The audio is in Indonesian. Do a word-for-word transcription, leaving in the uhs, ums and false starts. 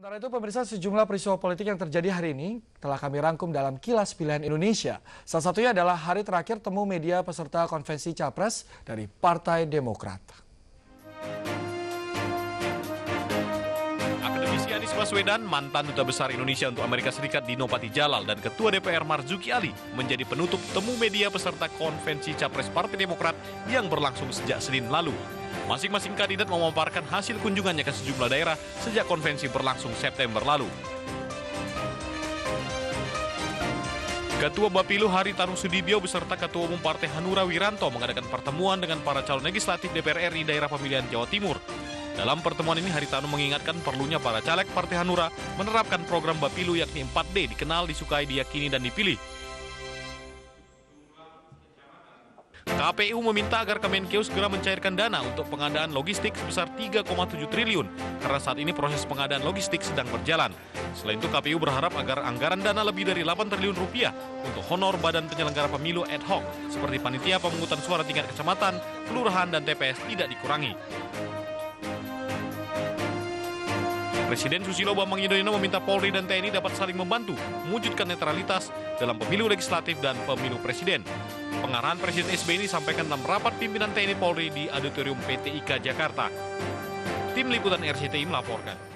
Sementara itu, pemirsa, sejumlah peristiwa politik yang terjadi hari ini telah kami rangkum dalam Kilas Pilihan Indonesia. Salah satunya adalah hari terakhir temu media peserta konvensi Capres dari Partai Demokrat. Akademisi Anies Baswedan, mantan Duta Besar Indonesia untuk Amerika Serikat Dino Pati Jalal dan Ketua D P R Marzuki Ali menjadi penutup temu media peserta konvensi Capres Partai Demokrat yang berlangsung sejak Senin lalu. Masing-masing kandidat memaparkan hasil kunjungannya ke sejumlah daerah sejak konvensi berlangsung September lalu. Ketua Bapilu Hary Tanoe Sudibyo beserta Ketua Umum Partai Hanura Wiranto mengadakan pertemuan dengan para calon legislatif D P R R I daerah pemilihan Jawa Timur. Dalam pertemuan ini, Hary Tanoe mengingatkan perlunya para caleg Partai Hanura menerapkan program Bapilu yakni empat D, dikenal, disukai, diyakini, dan dipilih. K P U meminta agar Kemenkeu segera mencairkan dana untuk pengadaan logistik sebesar tiga koma tujuh triliun karena saat ini proses pengadaan logistik sedang berjalan. Selain itu, K P U berharap agar anggaran dana lebih dari delapan triliun rupiah untuk honor badan penyelenggara pemilu ad hoc seperti panitia pemungutan suara tingkat kecamatan, kelurahan, dan T P S tidak dikurangi. Presiden Susilo Bambang Yudhoyono meminta Polri dan T N I dapat saling membantu mewujudkan netralitas dalam pemilu legislatif dan pemilu presiden. Pengarahan Presiden S B Y disampaikan dalam rapat pimpinan T N I Polri di Auditorium P T I K Jakarta. Tim Liputan R C T I melaporkan.